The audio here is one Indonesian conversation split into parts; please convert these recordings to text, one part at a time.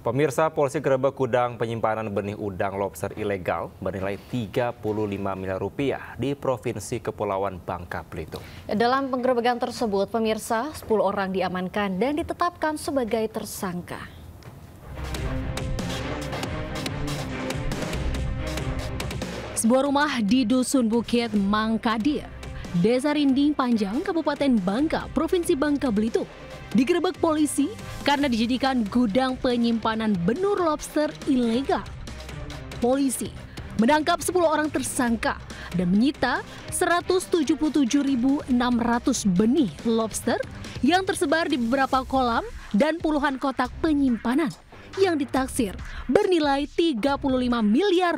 Pemirsa, polisi gerebek gudang penyimpanan benih udang lobster ilegal bernilai Rp35 miliar di Provinsi Kepulauan Bangka Belitung. Dalam penggerebekan tersebut, pemirsa, 10 orang diamankan dan ditetapkan sebagai tersangka. Sebuah rumah di Dusun Bukit Mangkadir, Desa Rinding Panjang, Kabupaten Bangka, Provinsi Bangka Belitung, digerebek polisi karena dijadikan gudang penyimpanan benih lobster ilegal. Polisi menangkap 10 orang tersangka dan menyita 177.600 benih lobster yang tersebar di beberapa kolam dan puluhan kotak penyimpanan yang ditaksir bernilai Rp35 miliar.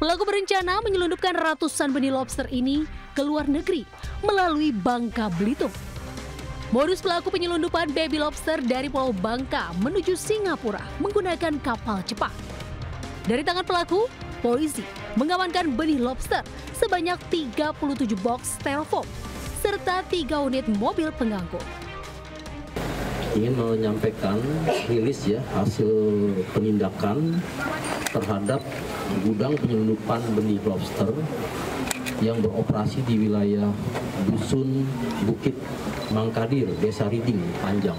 Pelaku berencana menyelundupkan ratusan benih lobster ini ke luar negeri melalui Bangka Belitung. Modus pelaku penyelundupan baby lobster dari Pulau Bangka menuju Singapura menggunakan kapal cepat. Dari tangan pelaku, polisi mengamankan benih lobster sebanyak 37 box styrofoam serta 3 unit mobil pengangkut. Ingin menyampaikan rilis ya hasil penindakan terhadap gudang penyelundupan benih lobster yang beroperasi di wilayah Dusun Bukit Mangkadir, Desa Riding Panjang.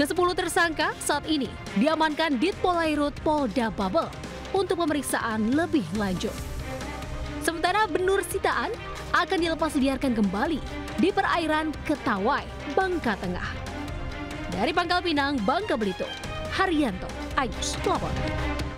Ke-10 tersangka saat ini diamankan di Polairud Polda Babel untuk pemeriksaan lebih lanjut. Sementara benur sitaan akan dilepas liarkan kembali di perairan Ketawai, Bangka Tengah. Dari Pangkal Pinang, Bangka Belitung, Haryanto, Ayus, Pelabon.